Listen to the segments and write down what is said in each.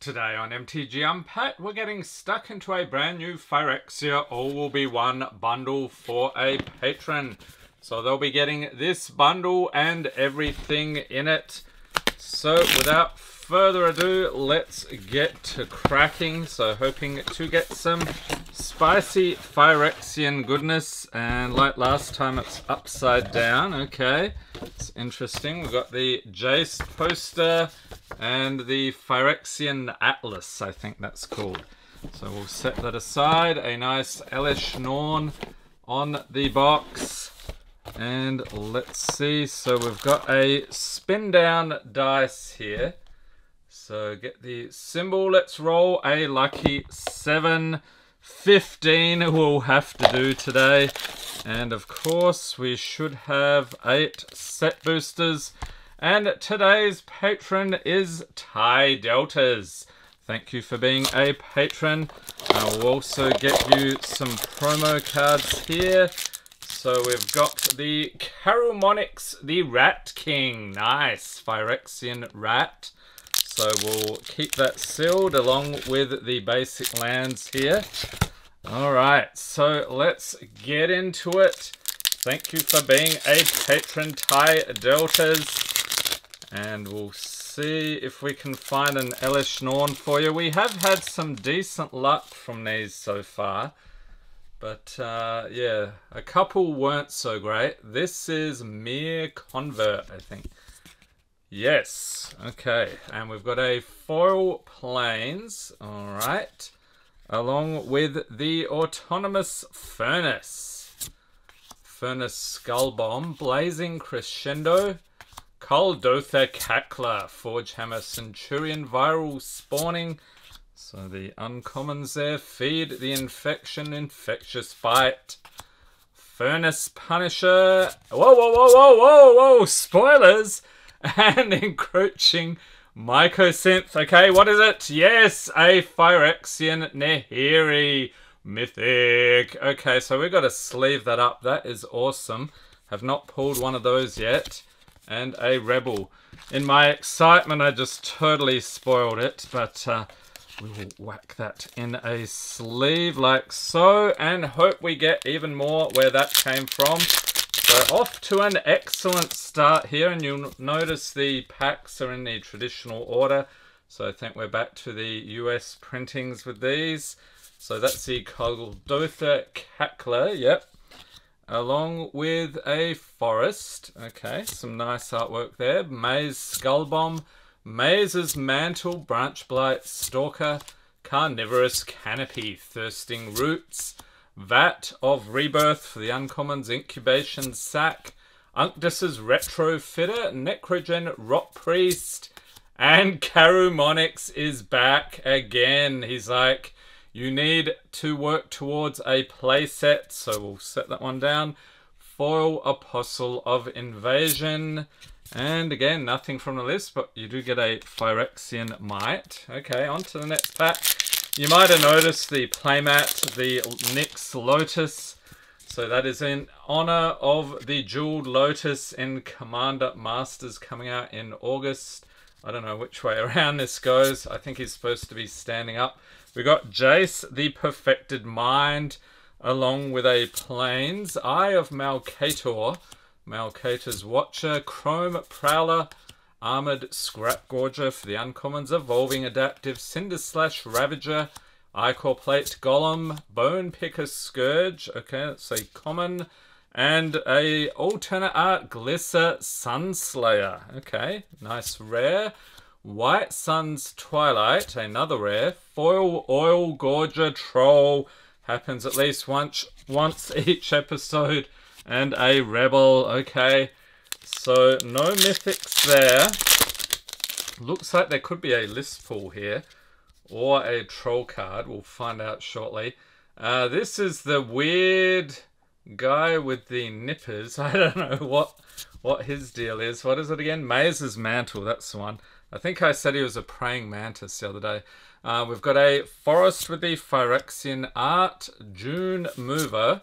Today on MTG Unpacked, we're getting stuck into a brand new Phyrexia All Will Be One bundle for a patron. So they'll be getting this bundle and everything in it. So without further ado, let's get to cracking. So hoping to get some spicy Phyrexian goodness. And like last time, it's upside down. Okay, it's interesting. We've got the Jace poster and the Phyrexian Atlas, I think that's called. So we'll set that aside. A nice Elesh Norn on the box. And let's see. So we've got a spin down dice here. So get the symbol. Let's roll a lucky 7. 15 we'll have to do today. And of course, we should have 8 set boosters. And today's patron is Ty Deltas. Thank you for being a patron. I'll also get you some promo cards here. So we've got the Caromonix, the Rat King. Nice, Phyrexian Rat. So we'll keep that sealed along with the basic lands here. All right, so let's get into it. Thank you for being a patron, Ty Deltas. And we'll see if we can find an Elesh Norn for you. We have had some decent luck from these so far. But yeah, a couple weren't so great. This is Mere Convert, I think. Yes, okay. And we've got a foil planes, all right. Along with the Autonomous Furnace. Furnace Skull Bomb, Blazing Crescendo. Kaldotha Cackler, Forge Hammer Centurion, Viral Spawning. So the uncommons there. Feed the Infection, Infectious Bite. Furnace Punisher. Whoa, whoa, whoa, whoa, whoa, whoa. Spoilers. And Encroaching Mycosynth. Okay, what is it? Yes, a Phyrexian Nahiri. Mythic. Okay, so we've got to sleeve that up. That is awesome. Have not pulled one of those yet. And a rebel. In my excitement, I just totally spoiled it, but we will whack that in a sleeve like so, and hope we get even more where that came from. So off to an excellent start here, and you'll notice the packs are in the traditional order. So I think we're back to the US printings with these. So that's the Kaldotha Cackler, yep. Along with a forest. Okay, some nice artwork there. Maze Skull Bomb, Maze's Mantle, Branch Blight, Stalker, Carnivorous Canopy, Thirsting Roots, Vat of Rebirth for the uncommons, Incubation Sack, Unctus's Retrofitter, Necrogen Rock Priest, and Caromonix is back again. He's like, you need to work towards a playset, so we'll set that one down. Foil Apostle of Invasion. And again, nothing from the list, but you do get a Phyrexian Might. Okay, on to the next pack. You might have noticed the playmat, the Nyx Lotus. So that is in honor of the Jeweled Lotus in Commander Masters coming out in August. I don't know which way around this goes. I think he's supposed to be standing up. We got Jace, the Perfected Mind, along with a Plains, Eye of Malcator, Malcator's Watcher, Chrome Prowler, Armored Scrap Gorger for the uncommons, Evolving Adaptive, Cinder Slash Ravager, Ichor Plate Golem, Bone Picker Scourge, okay, that's a common, and a alternate art Glissa Sun Slayer. Okay, nice rare. White Sun's Twilight, another rare. Foil Oil Gorger Troll, happens at least once each episode. And a rebel, okay. So no mythics there. Looks like there could be a list pool here. Or a troll card, we'll find out shortly. This is the weird guy with the nippers. I don't know what his deal is. What is it again? Maze's Mantle, that's the one. I think I said he was a praying mantis the other day. We've got a forest with the Phyrexian art, June Mover,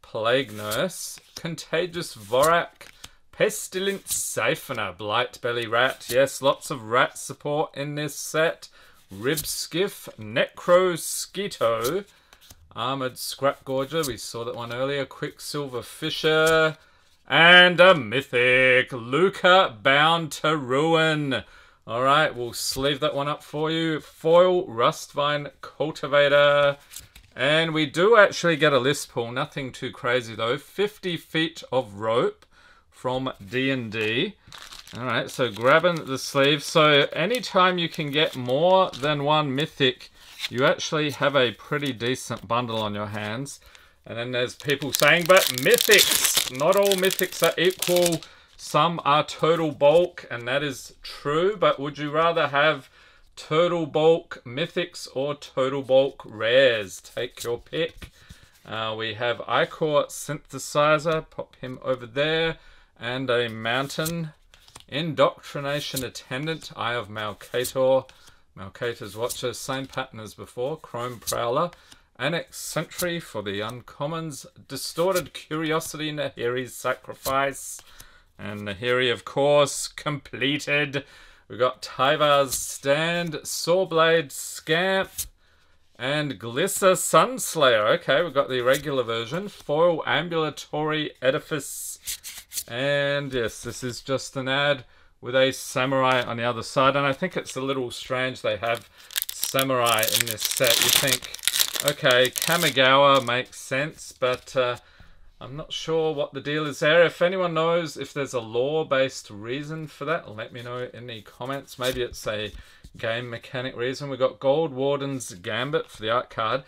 Plague Nurse, Contagious Vorak, Pestilence Siphoner, Blight Belly Rat. Yes, lots of rat support in this set. Ribskiff, Necroskeeto, Armored Scrapgorger, we saw that one earlier, Quicksilver Fisher, and a Mythic, Luca Bound to Ruin. Alright, we'll sleeve that one up for you. Foil, Rustvine Cultivator. And we do actually get a list pull, nothing too crazy though. 50 feet of rope from D&D. Alright, so grabbing the sleeve. So anytime you can get more than one mythic, you actually have a pretty decent bundle on your hands. And then there's people saying, but mythics, not all mythics are equal. Some are total bulk, and that is true, but would you rather have total bulk mythics or total bulk rares? Take your pick. We have Ichor Synthesizer, pop him over there, and a Mountain Indoctrination Attendant, Eye of Malcator, Malcator's Watcher, same pattern as before, Chrome Prowler, Annex Sentry for the uncommons, Distorted Curiosity, Nahiri's Sacrifice, and Nahiri, of course, completed. We've got Tyvar's Stand, Sawblade Scamp, and Glissa Sun Slayer. Okay, we've got the regular version. Foil, Ambulatory Edifice. And yes, this is just an ad with a samurai on the other side. And I think it's a little strange they have samurai in this set. You think, okay, Kamigawa makes sense, but I'm not sure what the deal is there. If anyone knows if there's a lore-based reason for that, let me know in the comments. Maybe it's a game mechanic reason. We've got Gold Warden's Gambit for the art card.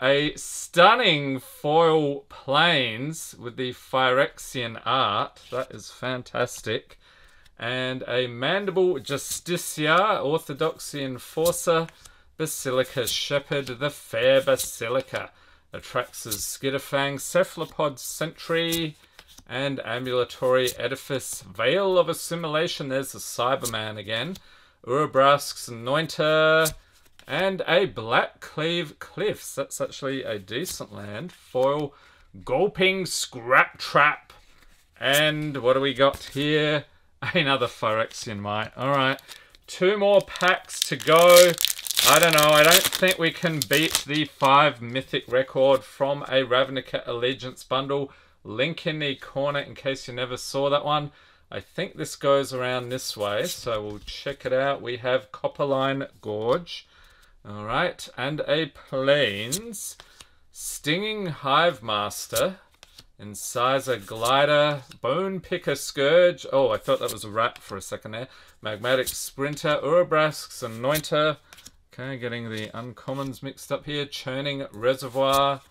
A stunning foil planes with the Phyrexian art. That is fantastic. And a Mandible Justicia, Orthodoxy Enforcer, Basilica Shepherd, the Fair Basilica. Atrax's Skitterfang, Cephalopod Sentry, and Ambulatory Edifice, Veil of Assimilation. There's the Cyberman again. Urubrask's Anointer, and a Blackcleave Cliffs. That's actually a decent land. Foil, Gulping Scrap Trap. And what do we got here? Another Phyrexian Might. Alright, two more packs to go. I don't know, I don't think we can beat the 5 mythic record from a Ravnica Allegiance bundle. Link in the corner in case you never saw that one. I think this goes around this way, so we'll check it out. We have Copperline Gorge, alright, and a Plains, Stinging Hive Master, Incisor Glider, Bone Picker Scourge, oh I thought that was a rat for a second there, Magmatic Sprinter, Urubrask's Anointer. Okay, getting the uncommons mixed up here. Churning Reservoir,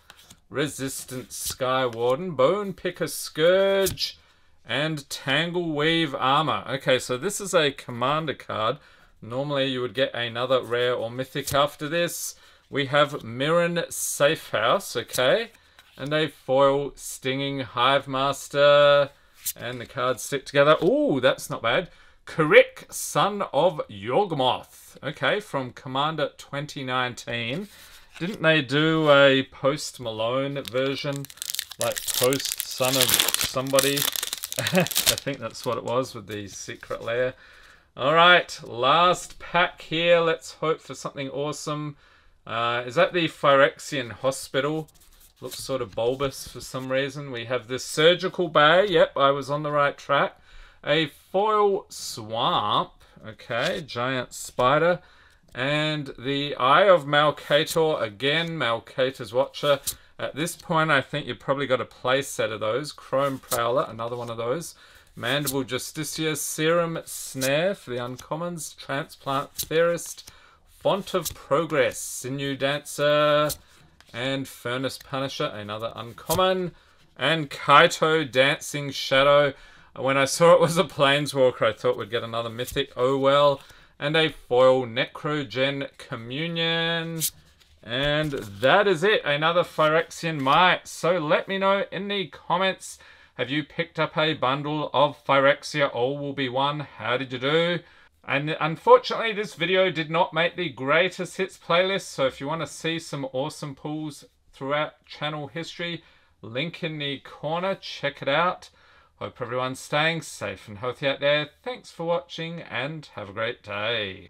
Resistant Sky Warden, Bone Picker Scourge, and Tangle Weave Armor. Okay, so this is a commander card. Normally you would get another rare or mythic after this. We have Mirren Safehouse, okay, and a foil Stinging Hive Master, and the cards stick together. Ooh, that's not bad. Karik, Son of Yawgmoth. Okay, from Commander 2019. Didn't they do a Post Malone version? Like Post Son of Somebody? I think that's what it was with the Secret Lair. Alright, last pack here. Let's hope for something awesome. Is that the Phyrexian Hospital? Looks sort of bulbous for some reason. We have this Surgical Bay. Yep, I was on the right track. A foil swamp, okay, giant spider, and the Eye of Malcator, again, Malcator's Watcher. At this point, I think you've probably got a play set of those. Chrome Prowler, another one of those. Mandible Justicia, Serum Snare for the uncommons, Transplant Theorist, Font of Progress, Sinew Dancer, and Furnace Punisher, another uncommon, and Kaito, Dancing Shadow. When I saw it was a Planeswalker, I thought we'd get another mythic. Oh well. And a foil Necrogen Communion. And that is it. Another Phyrexian Might. So let me know in the comments, have you picked up a bundle of Phyrexia All Will Be One? How did you do? And unfortunately, this video did not make the greatest hits playlist. So if you want to see some awesome pulls throughout channel history, link in the corner. Check it out. Hope everyone's staying safe and healthy out there. Thanks for watching and have a great day.